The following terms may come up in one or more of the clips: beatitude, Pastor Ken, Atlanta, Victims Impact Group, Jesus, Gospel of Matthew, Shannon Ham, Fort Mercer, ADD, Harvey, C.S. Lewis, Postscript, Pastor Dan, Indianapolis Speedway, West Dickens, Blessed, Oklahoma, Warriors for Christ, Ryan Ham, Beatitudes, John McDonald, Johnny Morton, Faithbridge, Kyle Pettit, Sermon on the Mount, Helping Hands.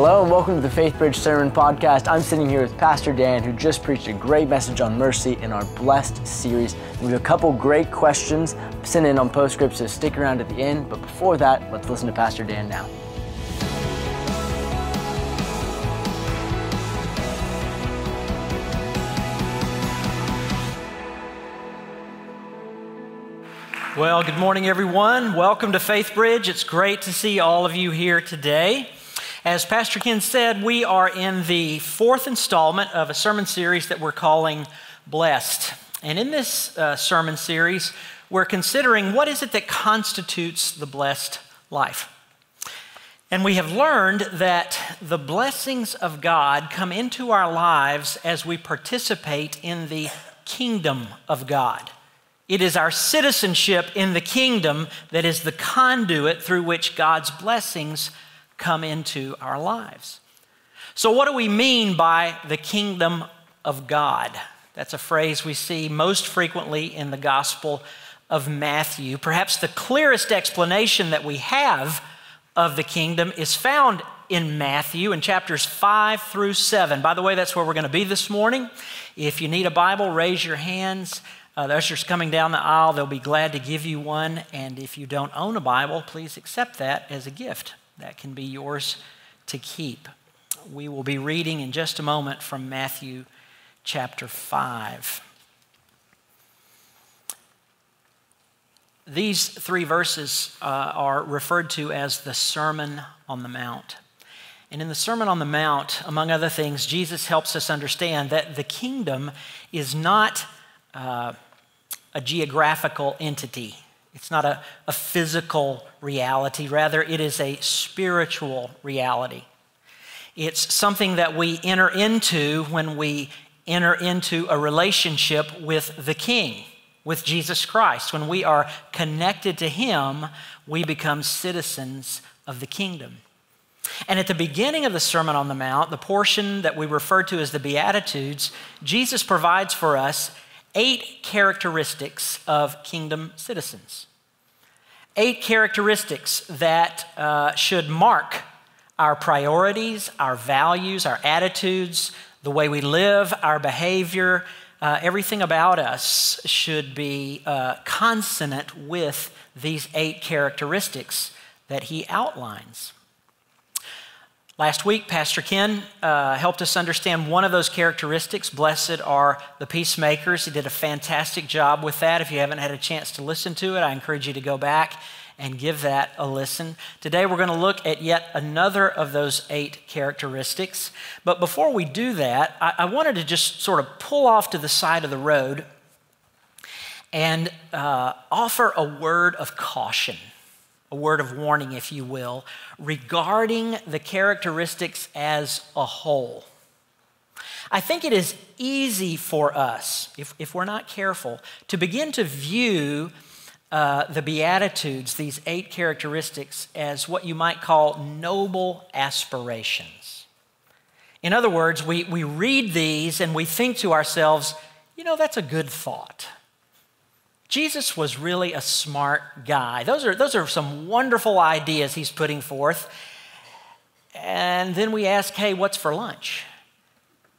Hello and welcome to the Faithbridge Sermon Podcast. I'm sitting here with Pastor Dan, who just preached a great message on mercy in our Blessed series. We have a couple great questions sent in on Postscript, so stick around at the end. But before that, let's listen to Pastor Dan now. Well, good morning, everyone. Welcome to Faithbridge. It's great to see all of you here today. As Pastor Ken said, we are in the fourth installment of a sermon series that we're calling Blessed. And in this sermon series, we're considering what is it that constitutes the blessed life. And we have learned that the blessings of God come into our lives as we participate in the kingdom of God. It is our citizenship in the kingdom that is the conduit through which God's blessings come into our lives. So what do we mean by the kingdom of God? That's a phrase we see most frequently in the Gospel of Matthew. Perhaps the clearest explanation that we have of the kingdom is found in Matthew in chapters 5 through 7. By the way, that's where we're going to be this morning. If you need a Bible, raise your hands. The ushers coming down the aisle, they'll be glad to give you one. And if you don't own a Bible, please accept that as a gift. That can be yours to keep. We will be reading in just a moment from Matthew chapter 5. These three verses are referred to as the Sermon on the Mount. And in the Sermon on the Mount, among other things, Jesus helps us understand that the kingdom is not a geographical entity. It's not a physical reality. Rather, it is a spiritual reality. It's something that we enter into when we enter into a relationship with the King, with Jesus Christ. When we are connected to Him, we become citizens of the kingdom. And at the beginning of the Sermon on the Mount, the portion that we refer to as the Beatitudes, Jesus provides for us 8 characteristics of kingdom citizens. 8 characteristics that should mark our priorities, our values, our attitudes, the way we live, our behavior. Everything about us should be consonant with these 8 characteristics that he outlines. Last week, Pastor Ken helped us understand one of those characteristics. Blessed are the peacemakers. He did a fantastic job with that. If you haven't had a chance to listen to it, I encourage you to go back and give that a listen. Today, we're going to look at yet another of those 8 characteristics. But before we do that, I wanted to just sort of pull off to the side of the road and offer a word of caution. A word of warning, if you will, regarding the characteristics as a whole. I think it is easy for us, if we're not careful, to begin to view the Beatitudes, these 8 characteristics, as what you might call noble aspirations. In other words, we read these and we think to ourselves, you know, that's a good thought. Jesus was really a smart guy. Those are some wonderful ideas he's putting forth. And then we ask, hey, what's for lunch?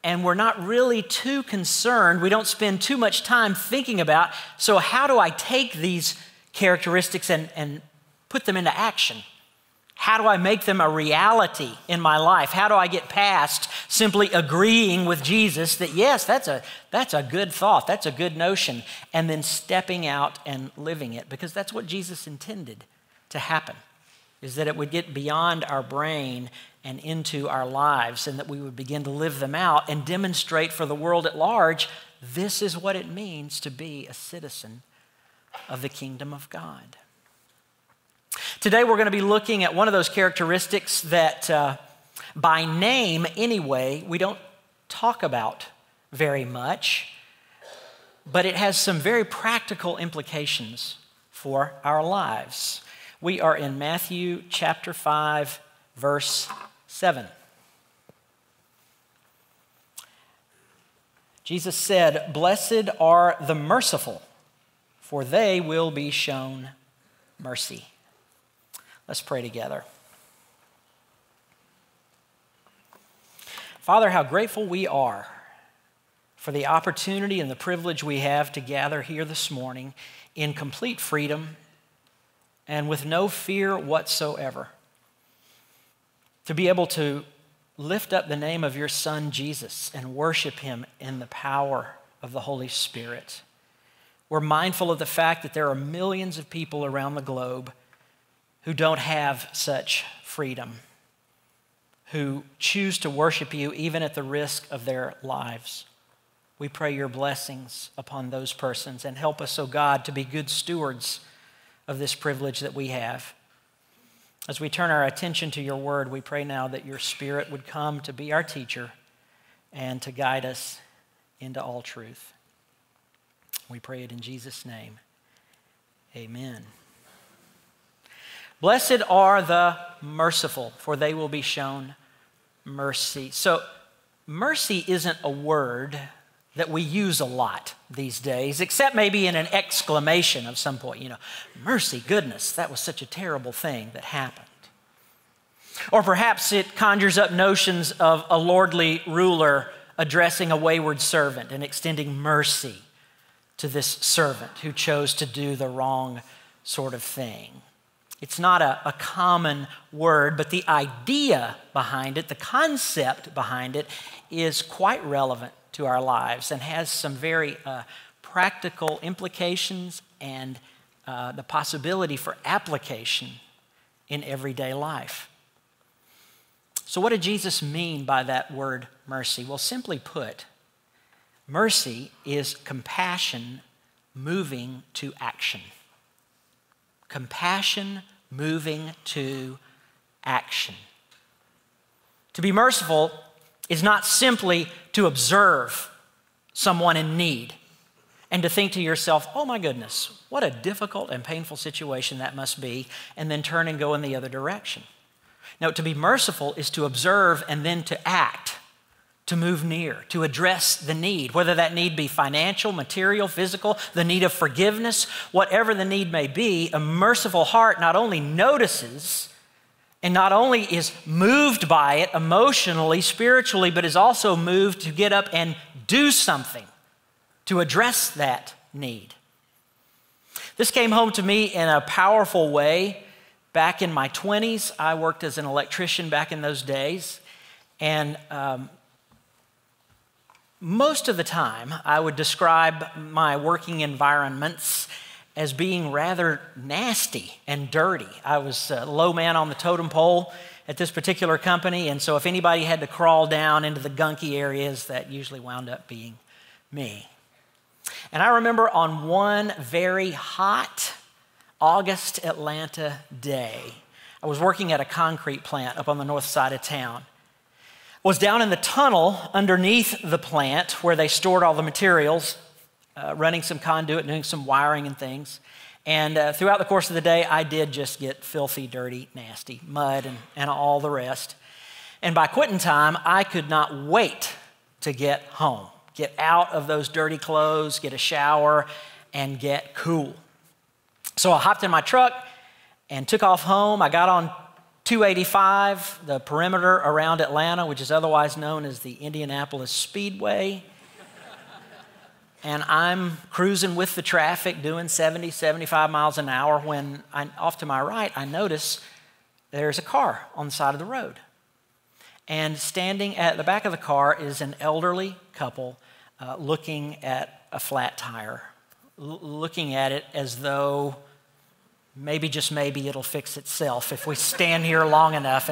And we're not really too concerned. We don't spend too much time thinking about, so how do I take these characteristics and put them into action? How do I make them a reality in my life? How do I get past simply agreeing with Jesus that, yes, that's a good thought, that's a good notion, and then stepping out and living it? Because that's what Jesus intended to happen, is that it would get beyond our brain and into our lives, and that we would begin to live them out and demonstrate for the world at large, this is what it means to be a citizen of the kingdom of God. Today, we're going to be looking at one of those characteristics that, by name anyway, we don't talk about very much, but it has some very practical implications for our lives. We are in Matthew chapter 5, verse 7. Jesus said, "Blessed are the merciful, for they will be shown mercy." Let's pray together. Father, how grateful we are for the opportunity and the privilege we have to gather here this morning in complete freedom and with no fear whatsoever, to be able to lift up the name of your Son, Jesus, and worship him in the power of the Holy Spirit. We're mindful of the fact that there are millions of people around the globe who don't have such freedom, who choose to worship you even at the risk of their lives. We pray your blessings upon those persons and help us, O God, to be good stewards of this privilege that we have. As we turn our attention to your word, we pray now that your Spirit would come to be our teacher and to guide us into all truth. We pray it in Jesus' name. Amen. Blessed are the merciful, for they will be shown mercy. So mercy isn't a word that we use a lot these days, except maybe in an exclamation of some point, mercy, goodness, that was such a terrible thing that happened. Or perhaps it conjures up notions of a lordly ruler addressing a wayward servant and extending mercy to this servant who chose to do the wrong sort of thing. It's not a common word, but the idea behind it, the concept behind it, is quite relevant to our lives and has some very practical implications and the possibility for application in everyday life. So what did Jesus mean by that word mercy? Well, simply put, mercy is compassion moving to action. Compassion moving to action. To be merciful is not simply to observe someone in need and to think to yourself, oh my goodness, what a difficult and painful situation that must be, and then turn and go in the other direction. No, to be merciful is to observe and then to act, to move near, to address the need, whether that need be financial, material, physical, the need of forgiveness, whatever the need may be. A merciful heart not only notices and not only is moved by it emotionally, spiritually, but is also moved to get up and do something to address that need. This came home to me in a powerful way back in my 20s. I worked as an electrician back in those days, and most of the time, I would describe my working environments as being rather nasty and dirty. I was a low man on the totem pole at this particular company, and so if anybody had to crawl down into the gunky areas, that usually wound up being me. And I remember on one very hot August Atlanta day, I was working at a concrete plant up on the north side of town. Was down in the tunnel underneath the plant where they stored all the materials, running some conduit, doing some wiring and things. And throughout the course of the day, I did just get filthy, dirty, nasty, mud and all the rest. And by quitting time, I could not wait to get home, get out of those dirty clothes, get a shower, and get cool. So I hopped in my truck and took off home. I got on 285, the perimeter around Atlanta, which is otherwise known as the Indianapolis Speedway. And I'm cruising with the traffic doing 70, 75 miles an hour when off to my right, I notice there's a car on the side of the road. And standing at the back of the car is an elderly couple looking at a flat tire, looking at it as though maybe, just maybe, it'll fix itself if we stand here long enough.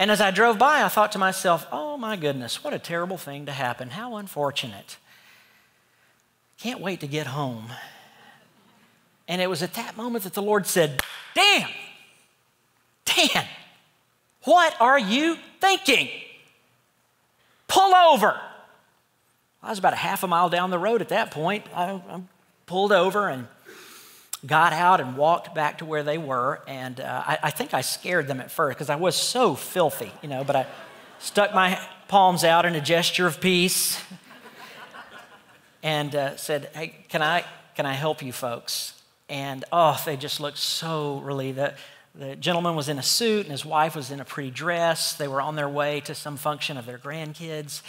And as I drove by, I thought to myself, oh my goodness, what a terrible thing to happen. How unfortunate. Can't wait to get home. And it was at that moment that the Lord said, Dan, what are you thinking? Pull over. I was about a half a mile down the road at that point. I pulled over and got out and walked back to where they were, and I think I scared them at first because I was so filthy, but I stuck my palms out in a gesture of peace and said, hey, can I help you folks? And oh, they just looked so relieved. The gentleman was in a suit and his wife was in a pretty dress. They were on their way to some function of their grandkids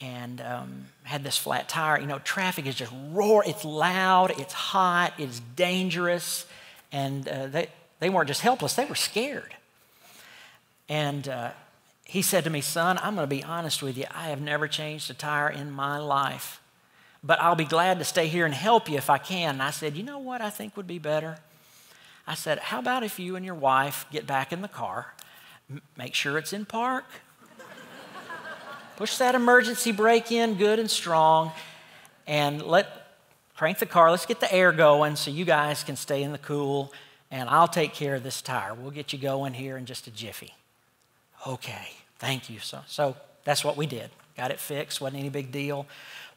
and had this flat tire. You know, traffic is just roaring. It's loud, it's hot, it's dangerous. And they weren't just helpless, they were scared. And he said to me, "Son, I'm going to be honest with you. I have never changed a tire in my life, but I'll be glad to stay here and help you if I can." And I said, "You know what I think would be better?" I said, "How about if you and your wife get back in the car, make sure it's in park, push that emergency brake in good and strong, and crank the car. Let's get the air going so you guys can stay in the cool, and I'll take care of this tire. We'll get you going here in just a jiffy." "Okay, thank you." So that's what we did. Got it fixed, wasn't any big deal.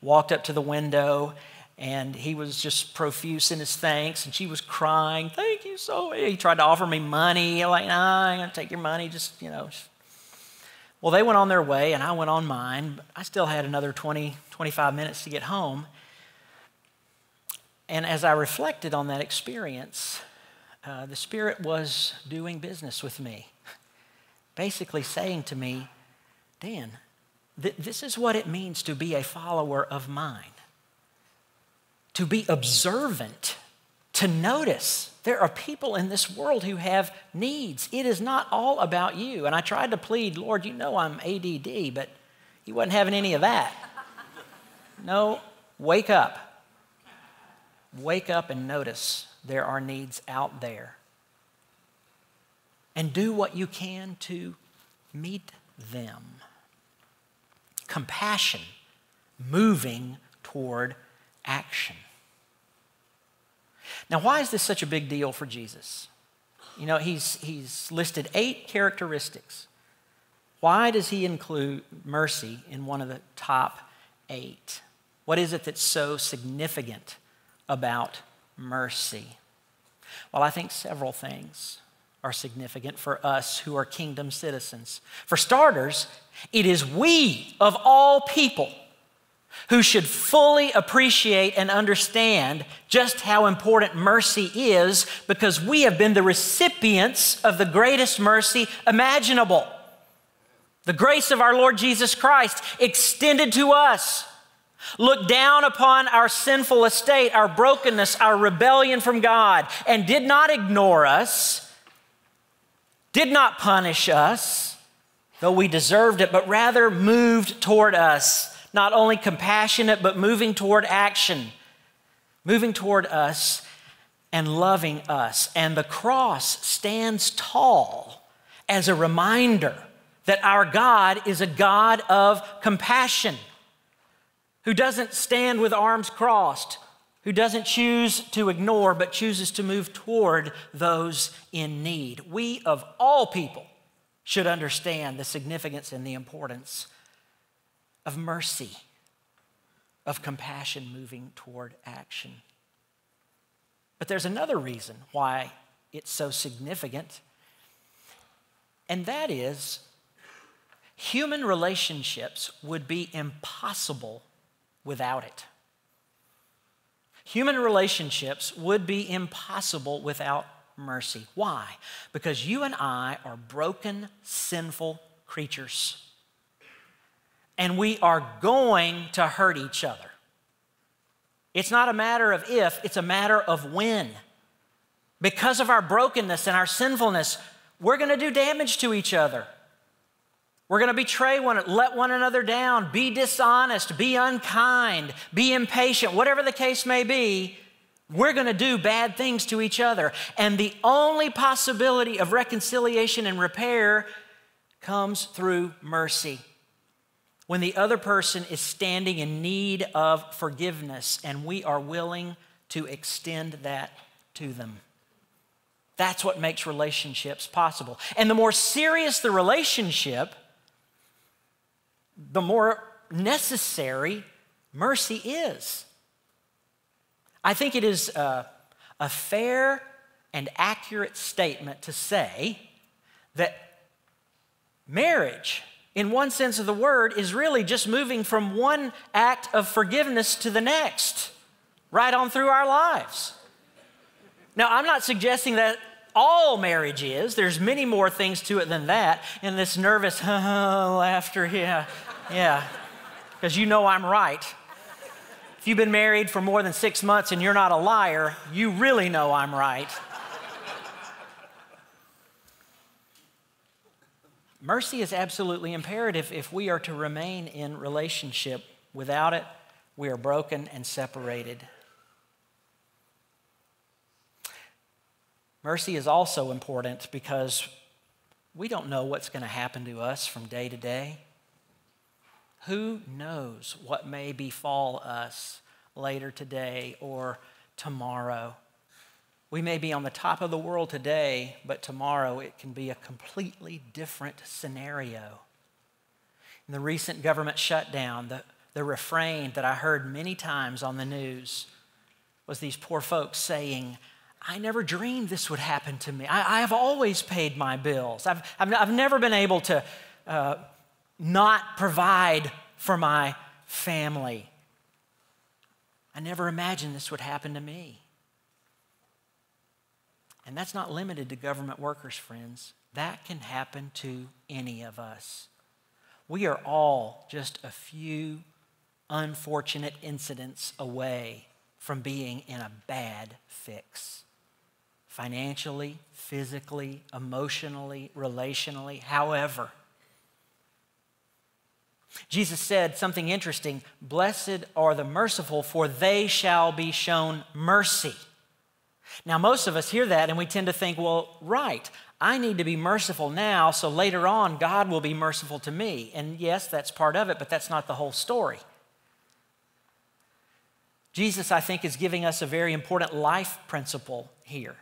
Walked up to the window, and he was just profuse in his thanks, and she was crying, "Thank you so much." He tried to offer me money. I'm like, "No, I'm going to take your money. Just, you know." Well, they went on their way, and I went on mine. But I still had another 20, 25 minutes to get home. And as I reflected on that experience, the Spirit was doing business with me, basically saying to me, "Dan, this is what it means to be a follower of mine. To be observant, to notice there are people in this world who have needs. It is not all about you." And I tried to plead, "Lord, you know I'm ADD," but he wasn't having any of that. "No, wake up. Wake up and notice there are needs out there. And do what you can to meet them." Compassion, moving toward action. Now, why is this such a big deal for Jesus? You know, he's listed 8 characteristics. Why does he include mercy in one of the top 8? What is it that's so significant about mercy? Well, I think several things are significant for us who are kingdom citizens. For starters, it is we of all people who should fully appreciate and understand just how important mercy is, because we have been the recipients of the greatest mercy imaginable. The grace of our Lord Jesus Christ extended to us. Looked down upon our sinful estate, our brokenness, our rebellion from God, and did not ignore us, did not punish us, though we deserved it, but rather moved toward us. Not only compassionate, but moving toward action, moving toward us and loving us. And the cross stands tall as a reminder that our God is a God of compassion, who doesn't stand with arms crossed, who doesn't choose to ignore, but chooses to move toward those in need. We of all people should understand the significance and the importance of mercy, of compassion moving toward action. But there's another reason why it's so significant, and that is human relationships would be impossible without it. Human relationships would be impossible without mercy. Why? Because you and I are broken, sinful creatures. And we are going to hurt each other. It's not a matter of if, it's a matter of when. Because of our brokenness and our sinfulness, we're going to do damage to each other. We're going to betray one another, let one another down, be dishonest, be unkind, be impatient, whatever the case may be. We're going to do bad things to each other. And the only possibility of reconciliation and repair comes through mercy. When the other person is standing in need of forgiveness and we are willing to extend that to them. That's what makes relationships possible. And the more serious the relationship, the more necessary mercy is. I think it is a fair and accurate statement to say that marriage, in one sense of the word, is really just moving from one act of forgiveness to the next, right on through our lives. Now, I'm not suggesting that all marriage is. There's many more things to it than that. And this nervous laughter, yeah, because you know I'm right. If you've been married for more than 6 months and you're not a liar, you really know I'm right. Mercy is absolutely imperative if we are to remain in relationship. Without it, we are broken and separated. Mercy is also important because we don't know what's going to happen to us from day to day. Who knows what may befall us later today or tomorrow? We may be on the top of the world today, but tomorrow it can be a completely different scenario. In the recent government shutdown, the refrain that I heard many times on the news was these poor folks saying, I never dreamed this would happen to me. I have always paid my bills. I've never been able to not provide for my family. I never imagined this would happen to me. And that's not limited to government workers, friends. That can happen to any of us. We are all just a few unfortunate incidents away from being in a bad fix. Financially, physically, emotionally, relationally, however. Jesus said something interesting, "Blessed are the merciful, for they shall be shown mercy." Now, most of us hear that and we tend to think, well, right, I need to be merciful now, so later on God will be merciful to me. And yes, that's part of it, but that's not the whole story. Jesus, I think, is giving us a very important life principle here.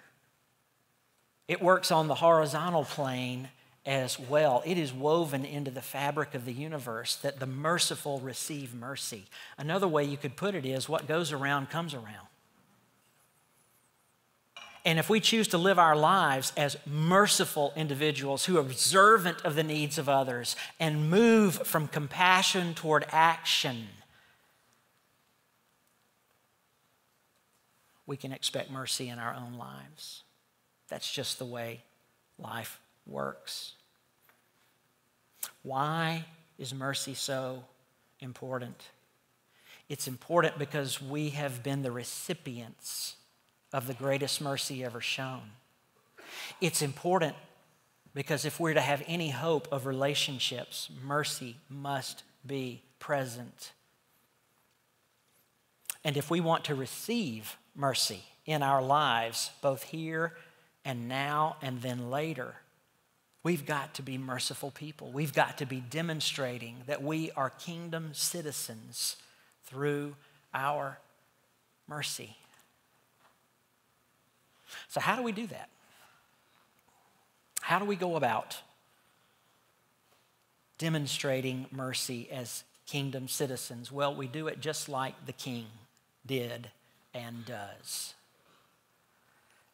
It works on the horizontal plane as well. It is woven into the fabric of the universe that the merciful receive mercy. Another way you could put it is what goes around comes around. And if we choose to live our lives as merciful individuals who are observant of the needs of others and move from compassion toward action, we can expect mercy in our own lives. That's just the way life works. Why is mercy so important? It's important because we have been the recipients of the greatest mercy ever shown. It's important because if we're to have any hope of relationships, mercy must be present. And if we want to receive mercy in our lives, both here and now and then later, we've got to be merciful people. We've got to be demonstrating that we are kingdom citizens through our mercy. So how do we do that? How do we go about demonstrating mercy as kingdom citizens? Well, we do it just like the King did and does.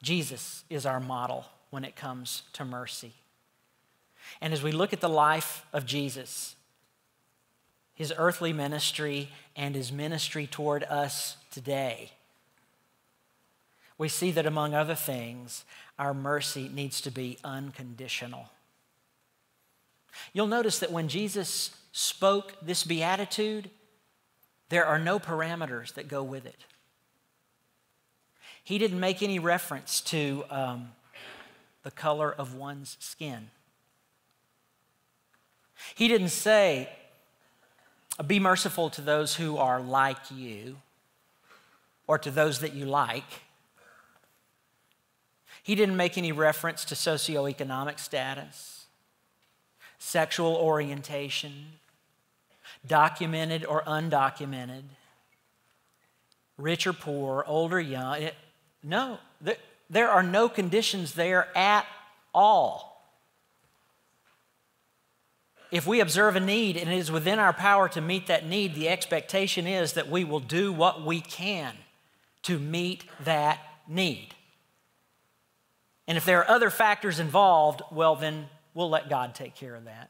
Jesus is our model when it comes to mercy. And as we look at the life of Jesus, his earthly ministry and his ministry toward us today, we see that, among other things, our mercy needs to be unconditional. You'll notice that when Jesus spoke this beatitude, there are no parameters that go with it. He didn't make any reference to the color of one's skin. He didn't say, be merciful to those who are like you or to those that you like. He didn't make any reference to socioeconomic status, sexual orientation, documented or undocumented, rich or poor, old or young. No, there are no conditions there at all. If we observe a need and it is within our power to meet that need, the expectation is that we will do what we can to meet that need. And if there are other factors involved, well, then we'll let God take care of that.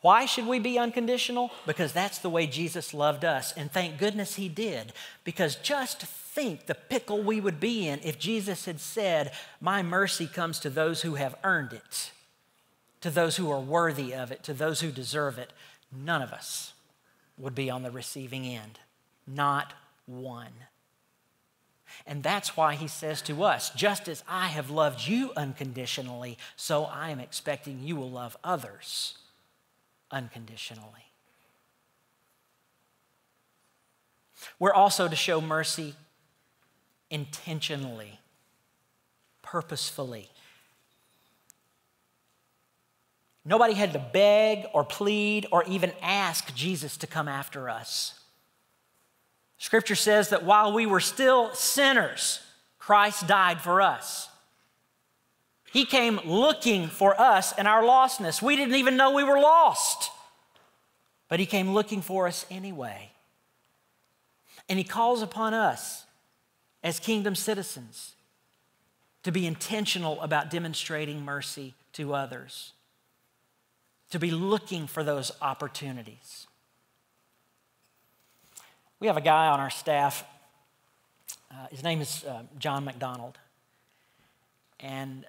Why should we be unconditional? Because that's the way Jesus loved us. And thank goodness he did. Because just think the pickle we would be in if Jesus had said, my mercy comes to those who have earned it, to those who are worthy of it, to those who deserve it. None of us would be on the receiving end, not one. And that's why he says to us, just as I have loved you unconditionally, so I am expecting you will love others unconditionally. We're also to show mercy intentionally, purposefully. Nobody had to beg or plead or even ask Jesus to come after us. Scripture says that while we were still sinners, Christ died for us. He came looking for us in our lostness. We didn't even know we were lost, but he came looking for us anyway. And he calls upon us as kingdom citizens to be intentional about demonstrating mercy to others, to be looking for those opportunities. We have a guy on our staff, his name is John McDonald. And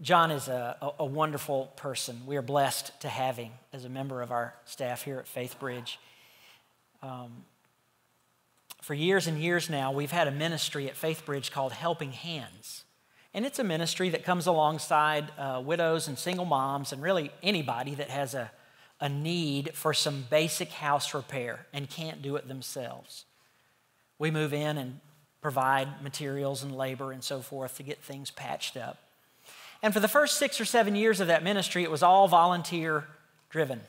John is a wonderful person. We are blessed to have him as a member of our staff here at Faithbridge. For years and years now, we've had a ministry at Faithbridge called Helping Hands. And it's a ministry that comes alongside widows and single moms and really anybody that has a need for some basic house repair and can't do it themselves. We move in and provide materials and labor and so forth to get things patched up. And for the first 6 or 7 years of that ministry, it was all volunteer-driven.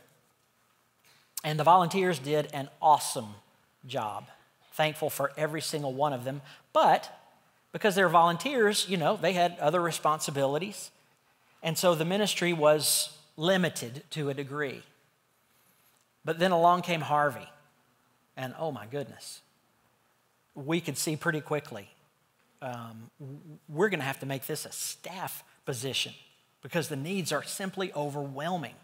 And the volunteers did an awesome job. Thankful for every single one of them. But because they're volunteers, you know, they had other responsibilities. And so the ministry was limited to a degree. But then along came Harvey. And oh my goodness, we could see pretty quickly, we're going to have to make this a staff position because the needs are simply overwhelming.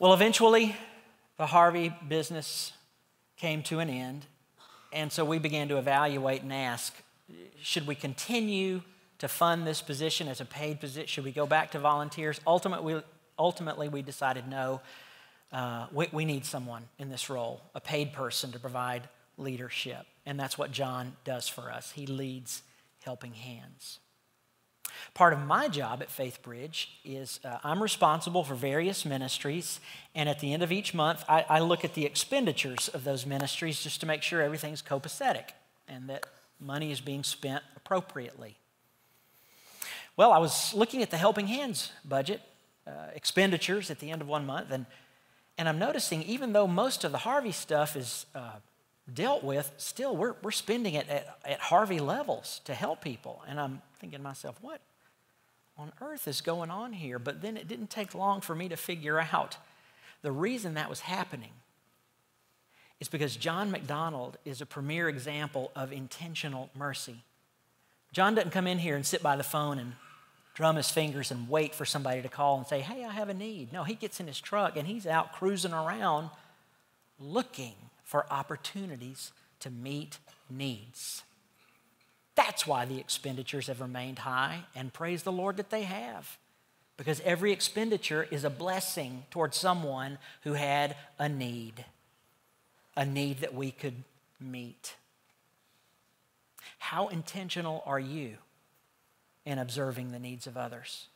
Well, eventually, the Harvey business came to an end, and so we began to evaluate and ask, should we continue to fund this position as a paid position? Should we go back to volunteers? Ultimately, we decided no, we need someone in this role, a paid person to provide leadership, and that's what John does for us. He leads Helping Hands. Part of my job at Faithbridge is I'm responsible for various ministries, and at the end of each month, I look at the expenditures of those ministries just to make sure everything's copacetic and that money is being spent appropriately. Well, I was looking at the Helping Hands budget, expenditures at the end of one month, and I'm noticing even though most of the Harvey stuff is dealt with, still we're spending it at Harvey levels to help people. And I'm thinking to myself, what on earth is going on here? But then it didn't take long for me to figure out the reason that was happening is because John McDonald is a premier example of intentional mercy. John doesn't come in here and sit by the phone and drum his fingers and wait for somebody to call and say, hey, I have a need. No, he gets in his truck and he's out cruising around looking for opportunities to meet needs. That's why the expenditures have remained high, and praise the Lord that they have, because every expenditure is a blessing towards someone who had a need that we could meet. How intentional are you in observing the needs of others?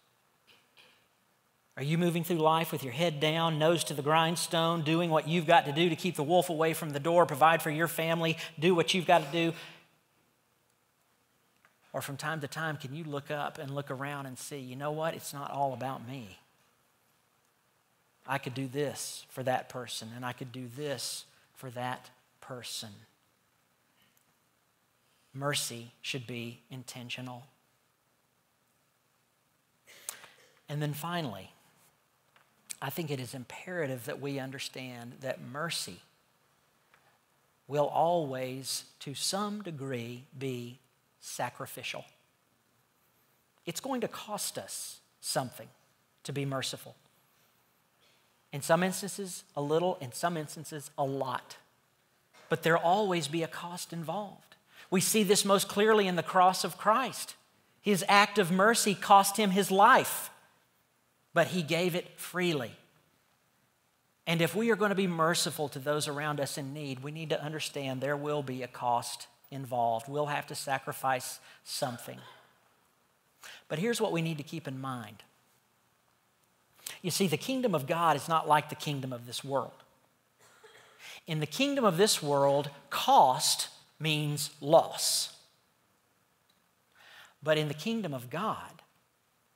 Are you moving through life with your head down, nose to the grindstone, doing what you've got to do to keep the wolf away from the door, provide for your family, do what you've got to do? Or from time to time, can you look up and look around and see, you know what, it's not all about me. I could do this for that person, and I could do this for that person. Mercy should be intentional. And then finally, I think it is imperative that we understand that mercy will always, to some degree, be sacrificial. It's going to cost us something to be merciful. In some instances, a little. In some instances, a lot. but there'll always be a cost involved. We see this most clearly in the cross of Christ. His act of mercy cost him his life, but he gave it freely. And if we are going to be merciful to those around us in need, we need to understand there will be a cost involved. We'll have to sacrifice something. But here's what we need to keep in mind. You see, the kingdom of God is not like the kingdom of this world. In the kingdom of this world, cost means loss. But in the kingdom of God,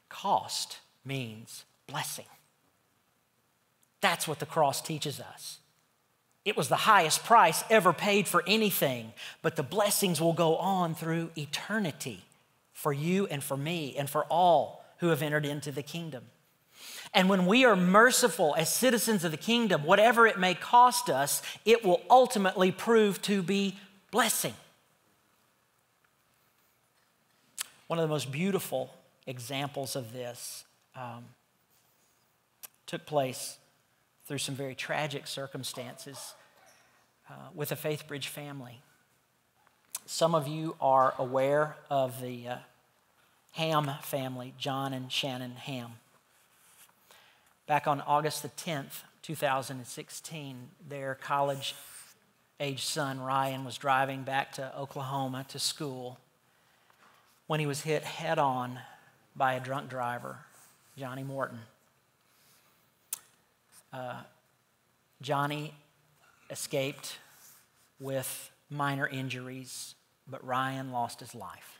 cost means blessing. That's what the cross teaches us. It was the highest price ever paid for anything, but the blessings will go on through eternity for you and for me and for all who have entered into the kingdom. And when we are merciful as citizens of the kingdom, whatever it may cost us, it will ultimately prove to be blessing. One of the most beautiful examples of this took place through some very tragic circumstances with a Faithbridge family. Some of you are aware of the Ham family, John and Shannon Ham. Back on August the 10th, 2016, their college-age son, Ryan, was driving back to Oklahoma to school when he was hit head-on by a drunk driver, Johnny Morton. Johnny escaped with minor injuries, but Ryan lost his life.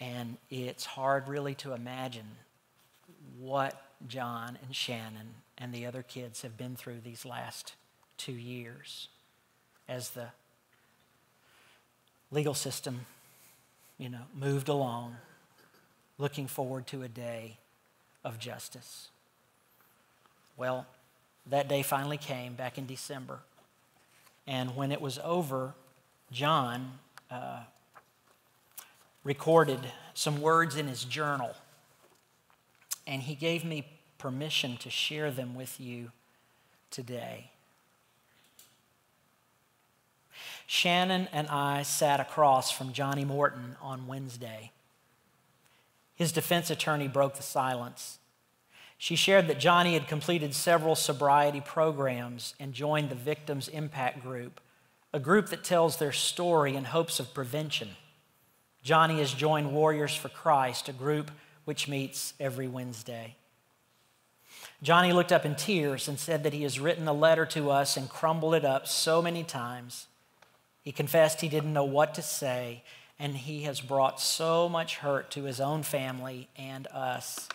And it's hard really to imagine what John and Shannon and the other kids have been through these last 2 years as the legal system, moved along, looking forward to a day of justice. Well, that day finally came back in December. And when it was over, John recorded some words in his journal. And he gave me permission to share them with you today. Shannon and I sat across from Johnny Morton on Wednesday. His defense attorney broke the silence. She shared that Johnny had completed several sobriety programs and joined the Victims Impact Group, a group that tells their story in hopes of prevention. Johnny has joined Warriors for Christ, a group which meets every Wednesday. Johnny looked up in tears and said that he has written a letter to us and crumbled it up so many times. He confessed he didn't know what to say, and he has brought so much hurt to his own family and us.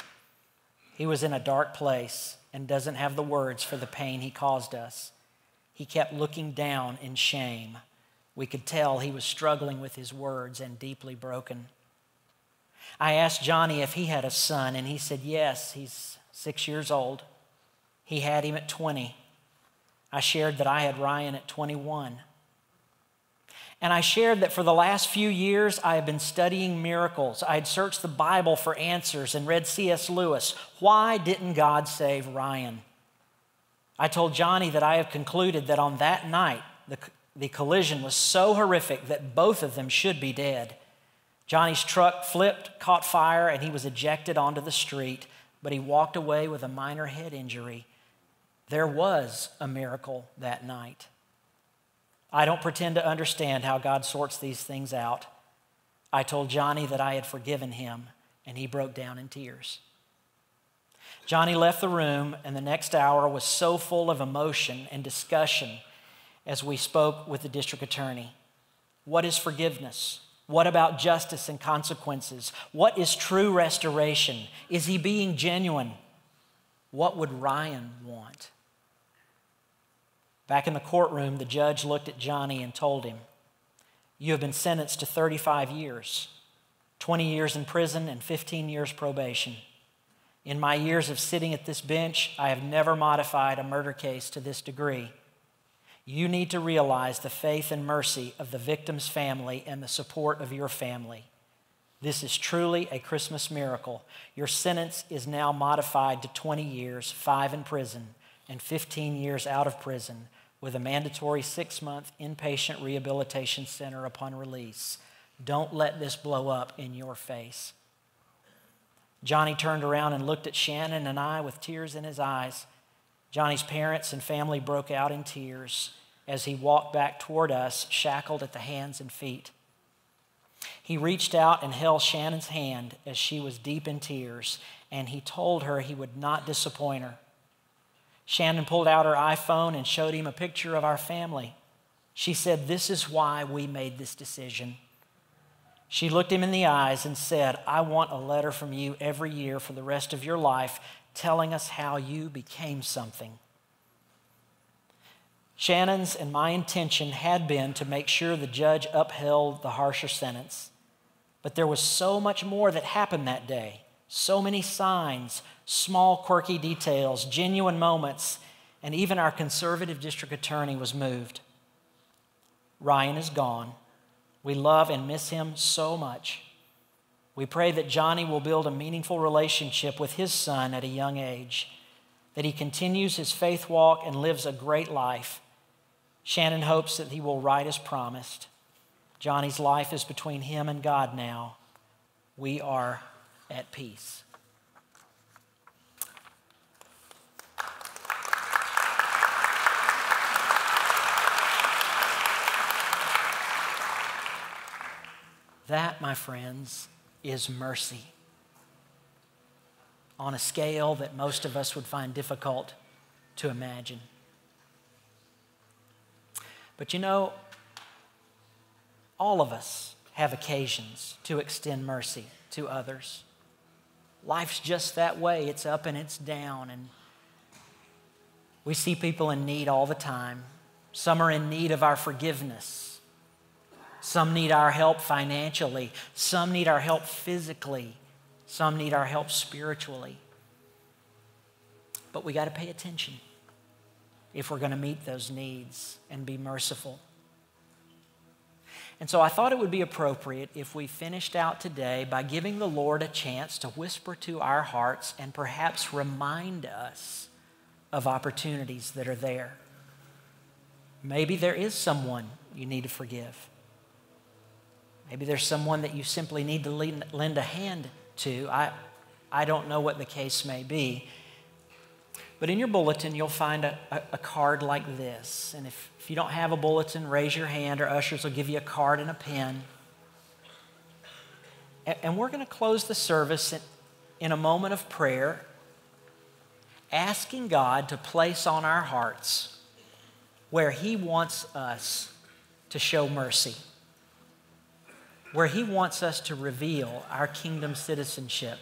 He was in a dark place and doesn't have the words for the pain he caused us. He kept looking down in shame. We could tell he was struggling with his words and deeply broken. I asked Johnny if he had a son, and he said, yes, he's 6 years old. He had him at 20. I shared that I had Ryan at 21. And I shared that for the last few years, I have been studying miracles. I had searched the Bible for answers and read C.S. Lewis. Why didn't God save Ryan? I told Johnny that I have concluded that on that night, the collision was so horrific that both of them should be dead. Johnny's truck flipped, caught fire, and he was ejected onto the street, but he walked away with a minor head injury. There was a miracle that night. I don't pretend to understand how God sorts these things out. I told Johnny that I had forgiven him, and he broke down in tears. Johnny left the room, and the next hour was so full of emotion and discussion as we spoke with the district attorney. What is forgiveness? What about justice and consequences? What is true restoration? Is he being genuine? What would Ryan want? Back in the courtroom, the judge looked at Johnny and told him, you have been sentenced to 35 years, 20 years in prison and 15 years probation. In my years of sitting at this bench, I have never modified a murder case to this degree. You need to realize the faith and mercy of the victim's family and the support of your family. This is truly a Christmas miracle. Your sentence is now modified to 20 years, 5 in prison, and 15 years out of prison with a mandatory 6-month inpatient rehabilitation center upon release. Don't let this blow up in your face. Johnny turned around and looked at Shannon and I with tears in his eyes. Johnny's parents and family broke out in tears as he walked back toward us, shackled at the hands and feet. He reached out and held Shannon's hand as she was deep in tears, and he told her he would not disappoint her. Shannon pulled out her iPhone and showed him a picture of our family. She said, "This is why we made this decision." She looked him in the eyes and said, "I want a letter from you every year for the rest of your life telling us how you became something." Shannon's and my intention had been to make sure the judge upheld the harsher sentence. But there was so much more that happened that day. So many signs, small quirky details, genuine moments, and even our conservative district attorney was moved. Ryan is gone. We love and miss him so much. We pray that Johnny will build a meaningful relationship with his son at a young age, that he continues his faith walk and lives a great life. Shannon hopes that he will write as promised. Johnny's life is between him and God now. We are at peace. That, my friends, is mercy on a scale that most of us would find difficult to imagine. But you know, all of us have occasions to extend mercy to others. Life's just that way. It's up and it's down. And we see people in need all the time. Some are in need of our forgiveness. Some need our help financially. Some need our help physically. Some need our help spiritually. But we got to pay attention if we're going to meet those needs and be merciful. And so I thought it would be appropriate if we finished out today by giving the Lord a chance to whisper to our hearts and perhaps remind us of opportunities that are there. Maybe there is someone you need to forgive. Maybe there's someone that you simply need to lend a hand to. I don't know what the case may be. But in your bulletin, you'll find a card like this. And if you don't have a bulletin, raise your hand, or ushers will give you a card and a pen. And we're going to close the service in a moment of prayer, asking God to place on our hearts where He wants us to show mercy, where He wants us to reveal our kingdom citizenship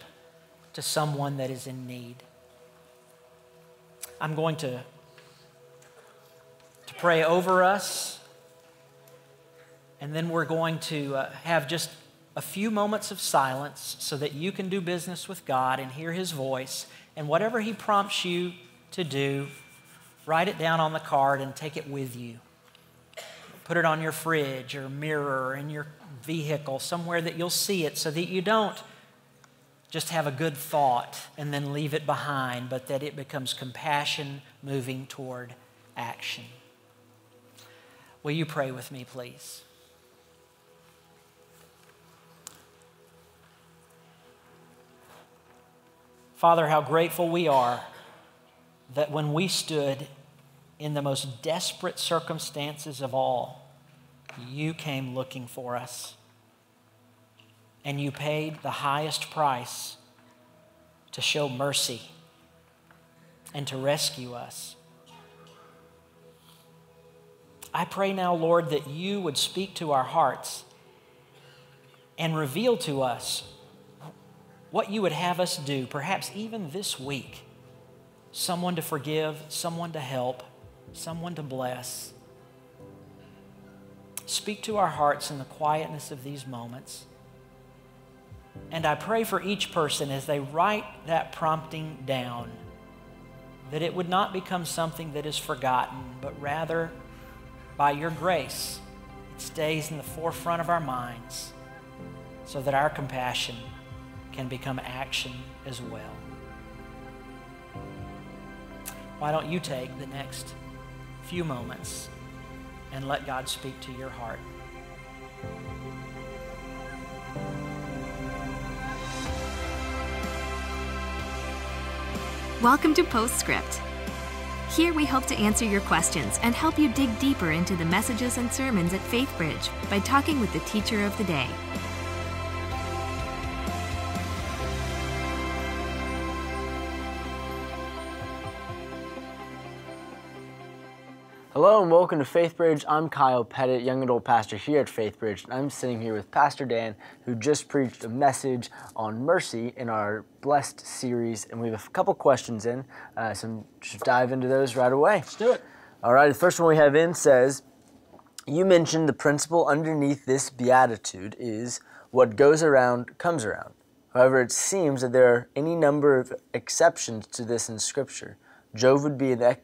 to someone that is in need. I'm going to pray over us, and then we're going to have just a few moments of silence so that you can do business with God and hear His voice. And whatever He prompts you to do, write it down on the card and take it with you. Put it on your fridge or mirror or in your vehicle, somewhere that you'll see it, so that you don't just have a good thought and then leave it behind, but that it becomes compassion moving toward action. Will you pray with me, please? Father, how grateful we are that when we stood in the most desperate circumstances of all, You came looking for us, and You paid the highest price to show mercy and to rescue us. I pray now, Lord, that You would speak to our hearts and reveal to us what You would have us do, perhaps even this week. Someone to forgive, someone to help, someone to bless. Speak to our hearts in the quietness of these moments. And I pray for each person as they write that prompting down, that it would not become something that is forgotten, but rather, by Your grace, it stays in the forefront of our minds so that our compassion can become action as well. Why don't you take the next few moments and let God speak to your heart. Welcome to Postscript. Here we hope to answer your questions and help you dig deeper into the messages and sermons at Faithbridge by talking with the teacher of the day. Hello and welcome to Faithbridge. I'm Kyle Pettit, young adult pastor here at Faithbridge, and I'm sitting here with Pastor Dan, who just preached a message on mercy in our Blessed series, and we have a couple questions in, so I'm just dive into those right away. Let's do it. All right, the first one we have in says, you mentioned the principle underneath this beatitude is what goes around comes around. However, it seems that there are any number of exceptions to this in Scripture. Job would be an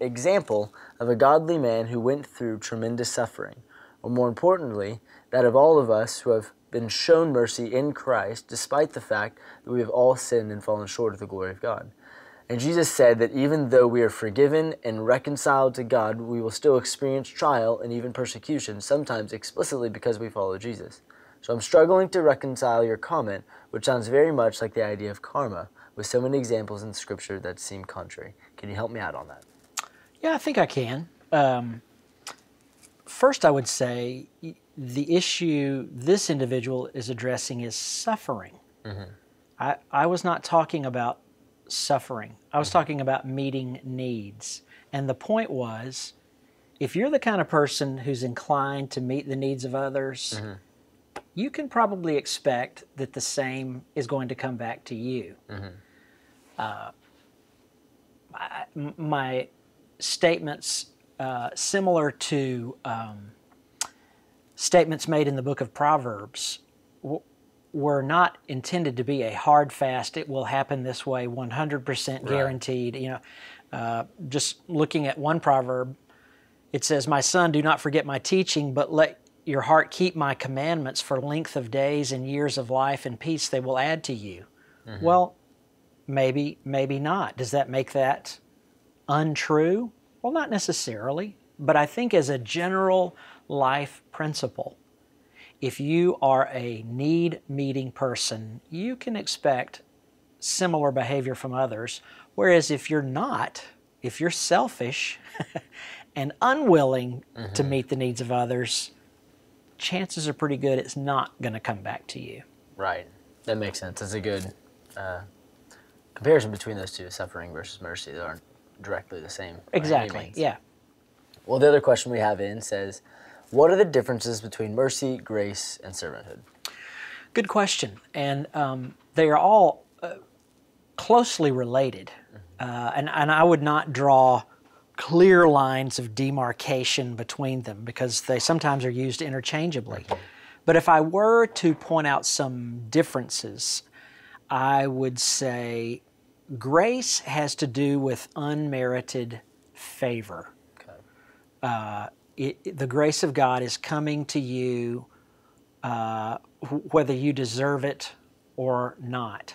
example of a godly man who went through tremendous suffering, or more importantly, that of all of us who have been shown mercy in Christ, despite the fact that we have all sinned and fallen short of the glory of God. And Jesus said that even though we are forgiven and reconciled to God, we will still experience trial and even persecution, sometimes explicitly because we follow Jesus. So I'm struggling to reconcile your comment, which sounds very much like the idea of karma, with so many examples in Scripture that seem contrary. Can you help me out on that? Yeah, I think I can. First, I would say the issue this individual is addressing is suffering. Mm-hmm. I was not talking about suffering. I was talking about meeting needs. And the point was, if you're the kind of person who's inclined to meet the needs of others, mm-hmm. you can probably expect that the same is going to come back to you. Mm-hmm. My statements similar to statements made in the book of Proverbs were not intended to be a hard fast, it will happen this way, 100% guaranteed. Right. You know, just looking at one proverb, it says, my son, do not forget my teaching, but let your heart keep my commandments, for length of days and years of life and peace they will add to you. Mm-hmm. Well, maybe not. Does that make that untrue? Well, not necessarily, but I think as a general life principle, if you are a need-meeting person, you can expect similar behavior from others, whereas if you're not, if you're selfish and unwilling mm-hmm. to meet the needs of others, chances are pretty good it's not going to come back to you. Right. That makes sense. That's a good comparison between those two, suffering versus mercy. They aren't directly the same. Exactly, yeah. Well, the other question we have in says, what are the differences between mercy, grace, and servanthood? Good question, and they are all closely related, and I would not draw clear lines of demarcation between them because they sometimes are used interchangeably. Okay. But if I were to point out some differences, I would say grace has to do with unmerited favor. Okay. The grace of God is coming to you whether you deserve it or not.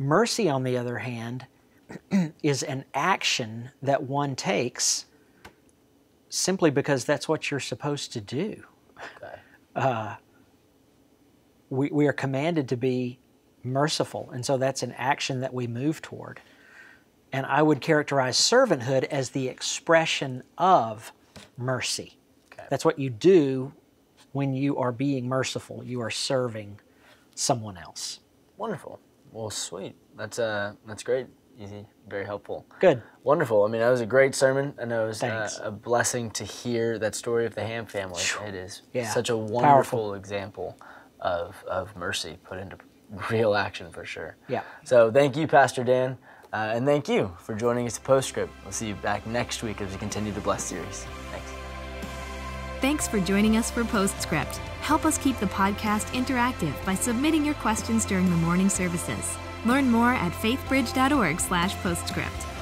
Mercy, on the other hand, is an action that one takes simply because that's what you're supposed to do. Okay. We are commanded to be merciful, and so that's an action that we move toward. And I would characterize servanthood as the expression of mercy. Okay. That's what you do when you are being merciful. You are serving someone else. Wonderful. Well, sweet. That's great. Easy. Very helpful. Good. Wonderful. I mean, that was a great sermon. I know it was a blessing to hear that story of the Ham family. Whew. It is such a wonderful example of mercy put into real action for sure. Yeah. So thank you, Pastor Dan, and thank you for joining us at Postscript. We'll see you back next week as we continue the Blessed series. Thanks. Thanks for joining us for Postscript. Help us keep the podcast interactive by submitting your questions during the morning services. Learn more at faithbridge.org/postscript.